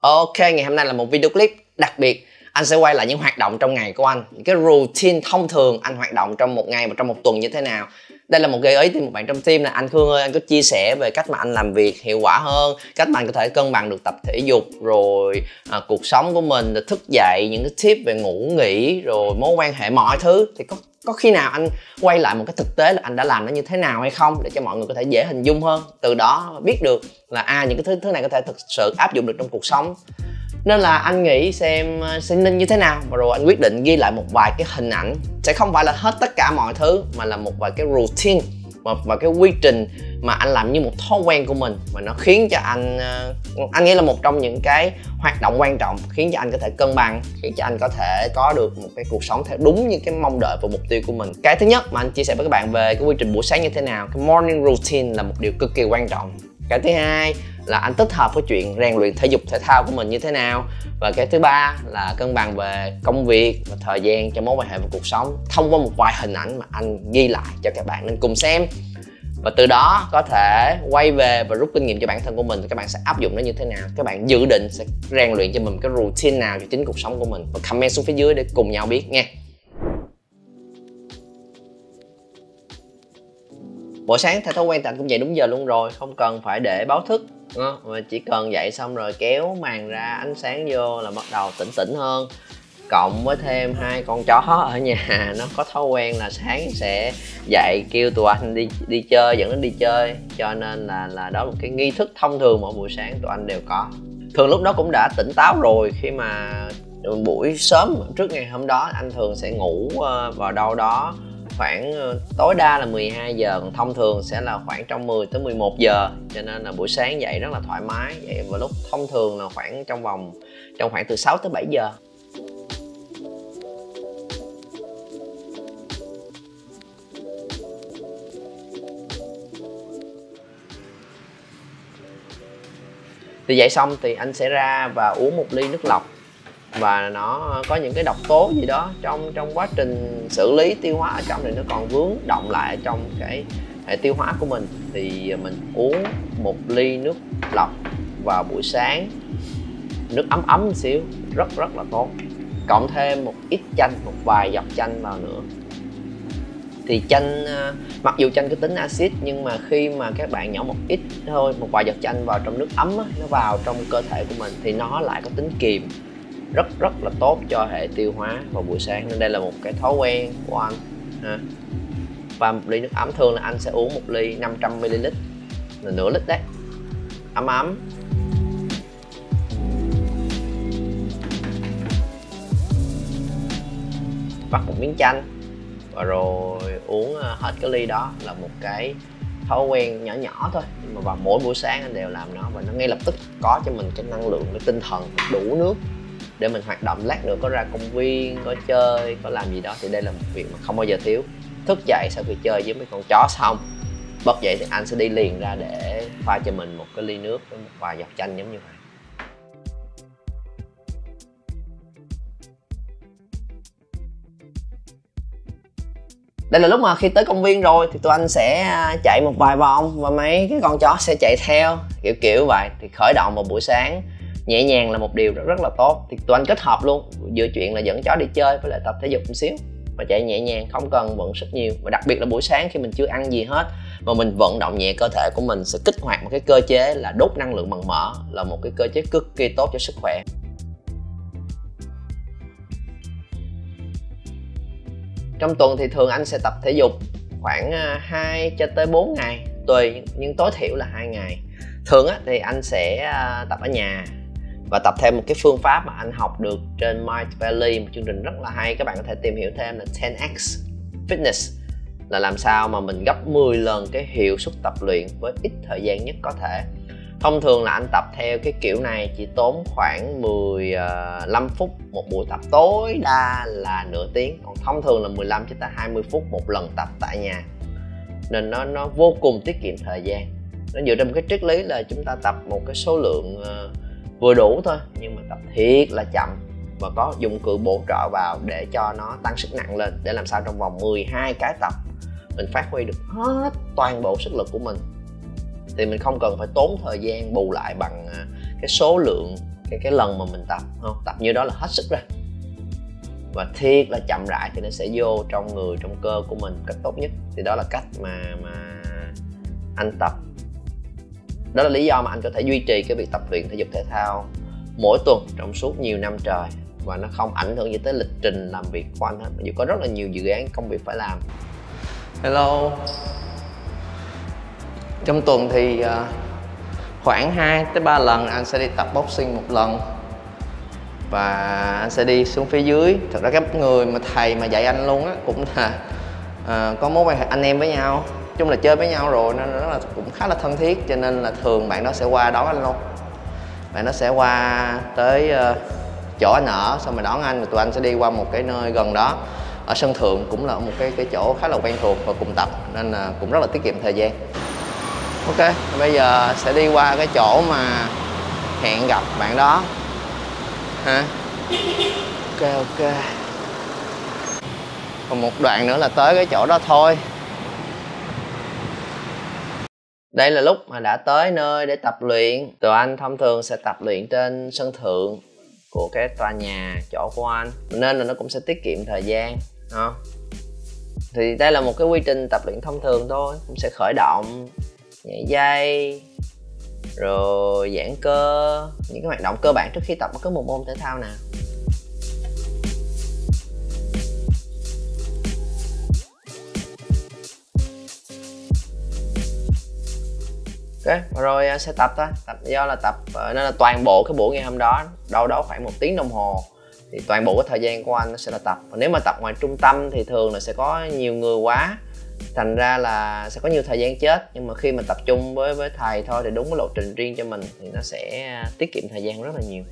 Ok, ngày hôm nay là một video clip đặc biệt. Anh sẽ quay lại những hoạt động trong ngày của anh, những cái routine thông thường anh hoạt động trong một ngày và trong một tuần như thế nào. Đây là một gợi ý từ một bạn trong team là anh Khương ơi, anh có chia sẻ về cách mà anh làm việc hiệu quả hơn, cách mà anh có thể cân bằng được tập thể dục, rồi cuộc sống của mình, rồi thức dậy, những cái tip về ngủ nghỉ, rồi mối quan hệ, mọi thứ. Thì có khi nào anh quay lại một cái thực tế là anh đã làm nó như thế nào hay không, để cho mọi người có thể dễ hình dung hơn, từ đó biết được là những cái thứ này có thể thực sự áp dụng được trong cuộc sống. Nên là anh nghĩ xem sẽ nên như thế nào, và rồi anh quyết định ghi lại một vài cái hình ảnh, sẽ không phải là hết tất cả mọi thứ, mà là một vài cái routine, một vài cái quy trình mà anh làm như một thói quen của mình, mà nó khiến cho anh nghĩ là một trong những cái hoạt động quan trọng khiến cho anh có thể cân bằng, khiến cho anh có thể có được một cái cuộc sống theo đúng những cái mong đợi và mục tiêu của mình. Cái thứ nhất mà anh chia sẻ với các bạn về cái quy trình buổi sáng như thế nào, cái morning routine là một điều cực kỳ quan trọng. Cái thứ hai là anh tích hợp với chuyện rèn luyện thể dục thể thao của mình như thế nào. Và cái thứ ba là cân bằng về công việc và thời gian cho mối quan hệ và cuộc sống thông qua một vài hình ảnh mà anh ghi lại cho các bạn nên cùng xem. Và từ đó có thể quay về và rút kinh nghiệm cho bản thân của mình, các bạn sẽ áp dụng nó như thế nào, các bạn dự định sẽ rèn luyện cho mình cái routine nào cho chính cuộc sống của mình. Và comment xuống phía dưới để cùng nhau biết nha. Buổi sáng theo thói quen thì anh cũng dậy đúng giờ luôn rồi, không cần phải để báo thức, mà chỉ cần dậy xong rồi kéo màn ra ánh sáng vô là bắt đầu tỉnh tỉnh hơn. Cộng với thêm hai con chó ở nhà, nó có thói quen là sáng sẽ dậy kêu tụi anh đi chơi, dẫn nó đi chơi, cho nên là đó là một cái nghi thức thông thường mỗi buổi sáng tụi anh đều có. Thường lúc đó cũng đã tỉnh táo rồi, khi mà buổi sớm trước ngày hôm đó anh thường sẽ ngủ vào đâu đó khoảng tối đa là 12 giờ, còn thông thường sẽ là khoảng trong 10 tới 11 giờ, cho nên là buổi sáng dậy rất là thoải mái. Dậy vào lúc thông thường là khoảng trong khoảng từ 6 tới 7 giờ. Thì dậy xong thì anh sẽ ra và uống một ly nước lọc, và nó có những cái độc tố gì đó trong quá trình xử lý tiêu hóa ở trong này, nó còn vướng động lại ở trong cái hệ tiêu hóa của mình, thì mình uống một ly nước lọc vào buổi sáng, nước ấm ấm một xíu, rất rất là tốt. Cộng thêm một ít chanh, một vài giọt chanh vào nữa. Thì chanh, mặc dù chanh có tính axit, nhưng mà khi mà các bạn nhỏ một ít thôi, một vài giọt chanh vào trong nước ấm, nó vào trong cơ thể của mình thì nó lại có tính kiềm, rất rất là tốt cho hệ tiêu hóa vào buổi sáng. Nên đây là một cái thói quen của anh. Và một ly nước ấm, thường là anh sẽ uống một ly 500 ml, là nửa lít đấy, ấm ấm. Vắt một miếng chanh và rồi uống hết cái ly đó, là một cái thói quen nhỏ nhỏ thôi, nhưng mà vào mỗi buổi sáng anh đều làm nó, và nó ngay lập tức có cho mình cái năng lượng, cái tinh thần đủ nước để mình hoạt động. Lát nữa có ra công viên, có chơi, có làm gì đó thì đây là một việc mà không bao giờ thiếu. Thức dậy sau khi chơi với mấy con chó xong, bật dậy thì anh sẽ đi liền ra để pha cho mình một cái ly nước với một vài giọt chanh giống như vậy. Đây là lúc mà khi tới công viên rồi thì tụi anh sẽ chạy một vài vòng và mấy cái con chó sẽ chạy theo, kiểu vậy. Thì khởi động vào buổi sáng nhẹ nhàng là một điều rất rất là tốt. Thì tụi anh kết hợp luôn giữa chuyện là dẫn chó đi chơi với lại tập thể dục một xíu, và chạy nhẹ nhàng, không cần vận sức nhiều. Và đặc biệt là buổi sáng khi mình chưa ăn gì hết mà mình vận động nhẹ cơ thể của mình, sẽ kích hoạt một cái cơ chế là đốt năng lượng bằng mỡ, là một cái cơ chế cực kỳ tốt cho sức khỏe. Trong tuần thì thường anh sẽ tập thể dục khoảng 2 cho tới 4 ngày tùy, nhưng tối thiểu là 2 ngày. Thường thì anh sẽ tập ở nhà và tập thêm một cái phương pháp mà anh học được trên Mind Valley, một chương trình rất là hay, các bạn có thể tìm hiểu thêm, là 10x fitness, là làm sao mà mình gấp 10 lần cái hiệu suất tập luyện với ít thời gian nhất có thể. Thông thường là anh tập theo cái kiểu này chỉ tốn khoảng 15 phút một buổi tập, tối đa là nửa tiếng, còn thông thường là 15 cho tới 20 phút một lần tập tại nhà, nên nó vô cùng tiết kiệm thời gian. Nó dựa trên một cái triết lý là chúng ta tập một cái số lượng vừa đủ thôi, nhưng mà tập thiệt là chậm và có dụng cụ bổ trợ vào để cho nó tăng sức nặng lên, để làm sao trong vòng 12 cái tập mình phát huy được hết toàn bộ sức lực của mình. Thì mình không cần phải tốn thời gian bù lại bằng cái số lượng cái lần mà mình tập không tập như đó là hết sức ra và thiệt là chậm rãi thì nó sẽ vô trong người, trong cơ của mình cách tốt nhất. Thì đó là cách mà anh tập. Đó là lý do mà anh có thể duy trì cái việc tập luyện thể dục thể thao mỗi tuần trong suốt nhiều năm trời và nó không ảnh hưởng gì tới lịch trình làm việc của anh hết, mặc dù có rất là nhiều dự án công việc phải làm. Hello, trong tuần thì khoảng 2 tới 3 lần anh sẽ đi tập boxing một lần và anh sẽ đi xuống phía dưới. Thật ra các người mà thầy mà dạy anh luôn á cũng là có mối quan hệ anh em với nhau, chung là chơi với nhau rồi nên nó là cũng khá là thân thiết, cho nên là thường bạn nó sẽ qua đón anh luôn. Bạn nó sẽ qua tới chỗ anh ở xong rồi đón anh, và tụi anh sẽ đi qua một cái nơi gần đó ở sân thượng, cũng là một cái chỗ khá là quen thuộc và cùng tập nên là cũng rất là tiết kiệm thời gian. Ok, bây giờ sẽ đi qua cái chỗ mà hẹn gặp bạn đó ha. Ok, còn một đoạn nữa là tới cái chỗ đó thôi. Đây là lúc mà đã tới nơi để tập luyện. Tụi anh thông thường sẽ tập luyện trên sân thượng của cái tòa nhà chỗ của anh nên là nó cũng sẽ tiết kiệm thời gian. Thì đây là một cái quy trình tập luyện thông thường thôi, cũng sẽ khởi động, nhảy dây, rồi giãn cơ, những cái hoạt động cơ bản trước khi tập bất cứ một môn thể thao nào. Okay, rồi sẽ tập thôi. Tập do là tập nên là toàn bộ cái buổi ngày hôm đó đâu đó khoảng 1 tiếng đồng hồ thì toàn bộ cái thời gian của anh nó sẽ là tập. Và nếu mà tập ngoài trung tâm thì thường là sẽ có nhiều người quá, thành ra là sẽ có nhiều thời gian chết. Nhưng mà khi mà tập trung với thầy thôi thì đúng cái lộ trình riêng cho mình thì nó sẽ tiết kiệm thời gian rất là nhiều.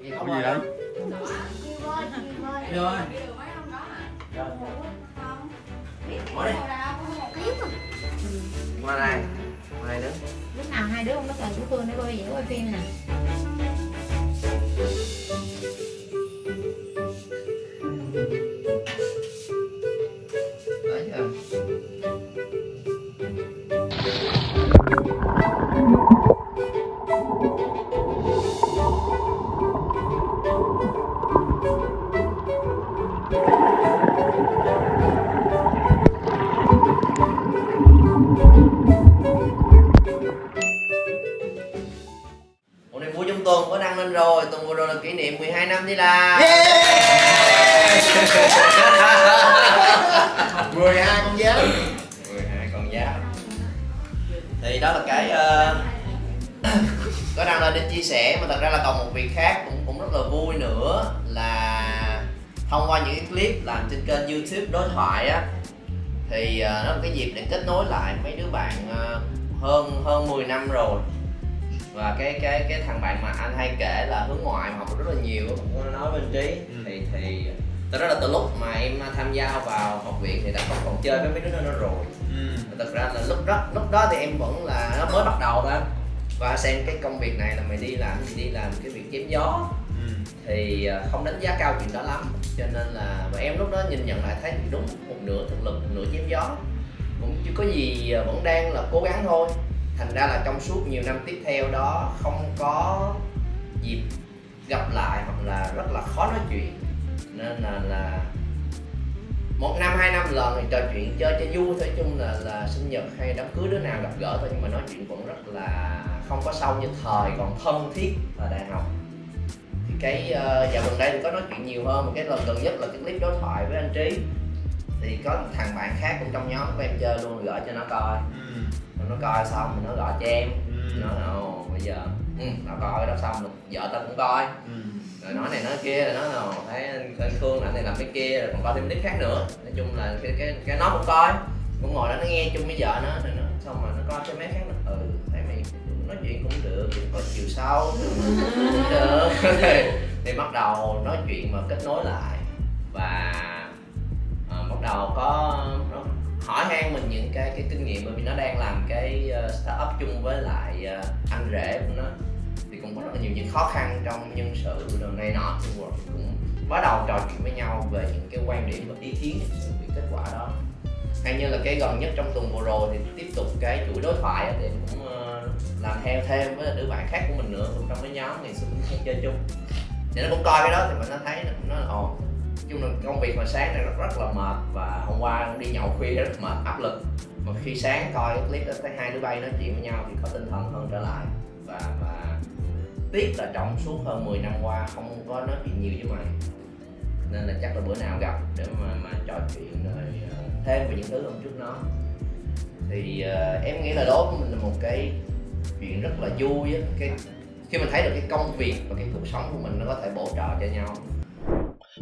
Thì không đánh giá cao chuyện đó lắm, cho nên là và em lúc đó nhìn nhận lại thấy đúng một nửa thực lực, một nửa chém gió, cũng chưa có gì, vẫn đang là cố gắng thôi. Thành ra là trong suốt nhiều năm tiếp theo đó không có dịp gặp lại hoặc là rất là khó nói chuyện, nên là 1 năm 2 năm lần thì trò chuyện chơi cho vui thôi. Chung là sinh nhật hay đám cưới đứa nào gặp gỡ thôi, nhưng mà nói chuyện vẫn rất là không có sâu như thời còn thân thiết ở đại học. Cái dạo gần đây thì có nói chuyện nhiều hơn, cái lần gần nhất là cái clip đối thoại với anh Trí. Thì có một thằng bạn khác cũng trong nhóm của em chơi luôn, gửi cho nó coi. Nó coi xong rồi nó gọi cho em, nó bây giờ nó coi đó xong rồi vợ tao cũng coi. rồi nói này nói kia, rồi nói nào thấy anh Khương là này làm cái kia, rồi còn coi thêm clip khác nữa. Nói chung là cái nó cũng coi, cũng ngồi đó nó nghe chung với vợ nó, rồi nó xong rồi nó coi thêm mấy khác nó thấy mày nói chuyện cũng được, cũng có chiều sâu cũng được. Thì bắt đầu nói chuyện mà kết nối lại và bắt đầu có nó hỏi han mình những cái kinh nghiệm, bởi vì nó đang làm cái startup chung với lại anh rể của nó thì cũng có rất là nhiều những khó khăn trong nhân sự đồ này nọ, thì cũng bắt đầu trò chuyện với nhau về những cái quan điểm và ý kiến về những kết quả đó. Hay như là cái gần nhất trong tuần vừa rồi thì tiếp tục cái chuỗi đối thoại thì cũng làm theo thêm với đứa bạn khác của mình nữa, cũng trong cái nhóm ngày xưa cũng chơi chung, thì nó cũng coi cái đó thì mình nó thấy nó ồ, chung là công việc mà sáng này rất là mệt, và hôm qua cũng đi nhậu khuya rất mệt áp lực, mà khi sáng coi clip thấy hai đứa bay nói chuyện với nhau thì có tinh thần hơn trở lại. Và tiếc là trong suốt hơn 10 năm qua không có nói chuyện nhiều với mày, nên là chắc là bữa nào gặp để mà trò chuyện rồi thêm về những thứ hôm trước nó. Thì em nghĩ là đó của mình là một cái chuyện rất là vui á, khi mình thấy được cái công việc và cái cuộc sống của mình nó có thể bổ trợ cho nhau.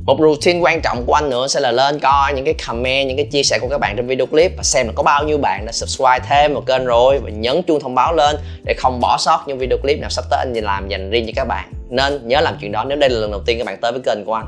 Một routine quan trọng của anh nữa sẽ là lên coi những cái comment, những cái chia sẻ của các bạn trong video clip và xem là có bao nhiêu bạn đã subscribe thêm vào kênh rồi, và nhấn chuông thông báo lên để không bỏ sót những video clip nào sắp tới anh làm dành riêng cho các bạn. Nên nhớ làm chuyện đó nếu đây là lần đầu tiên các bạn tới với kênh của anh.